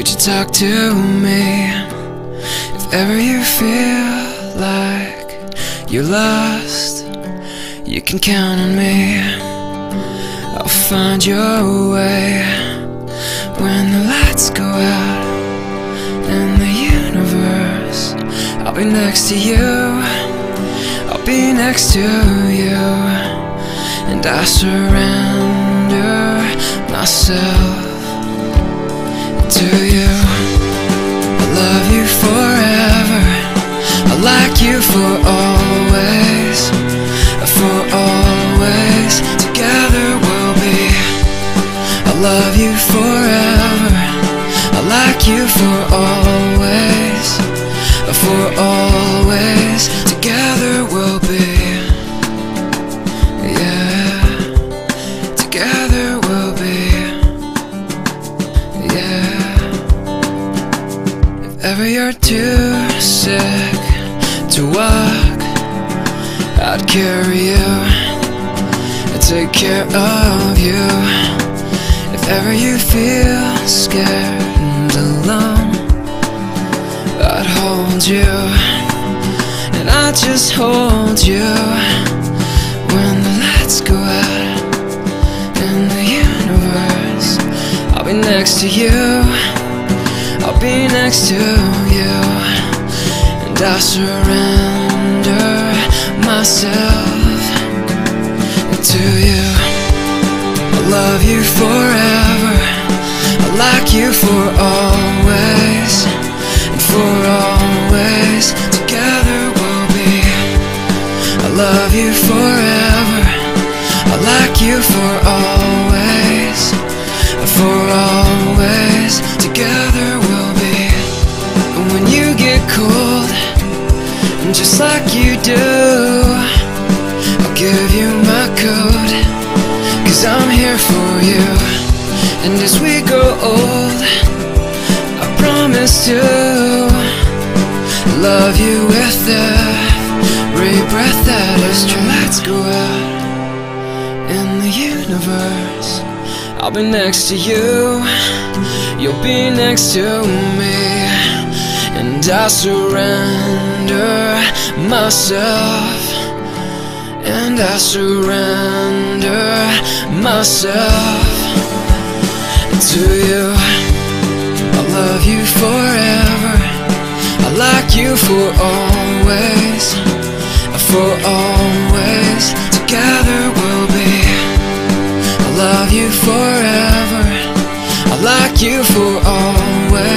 Could you talk to me if ever you feel like you're lost? You can count on me, I'll find your way. When the lights go out in the universe, I'll be next to you, I'll be next to you. And I surrender myself to you. I love you forever, I like you for always, together we'll be. I love you forever, I like you for always, together we'll be. Yeah, together we'll be. Yeah. If ever you're too sick to walk, I'd carry you, I'd take care of you. If ever you feel scared and alone, I'd hold you, and I'd just hold you. When the lights go out in the universe, I'll be next to you, I'll be next to you. And I surrender myself to you. I love you forever, I like you for always, together we'll be. I love you forever, I like you for always, together we'll be. When you get cold, and just like you do, I'll give you my coat, 'cause I'm here for you. And as we grow old, I promise to love you with every breath that is true. Lights go out in the universe, I'll be next to you, you'll be next to me. And I surrender myself, and I surrender myself to you. I love you forever, I like you for always, together we'll be. I love you forever, I like you for always,